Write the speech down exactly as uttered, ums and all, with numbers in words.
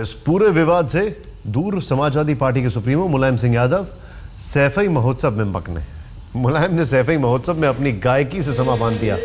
इस पूरे विवाद से दूर समाजवादी पार्टी के सुप्रीमो मुलायम सिंह यादव सैफई महोत्सव में मकने। मुलायम ने सैफई महोत्सव में अपनी गायकी से समा बांध दिया।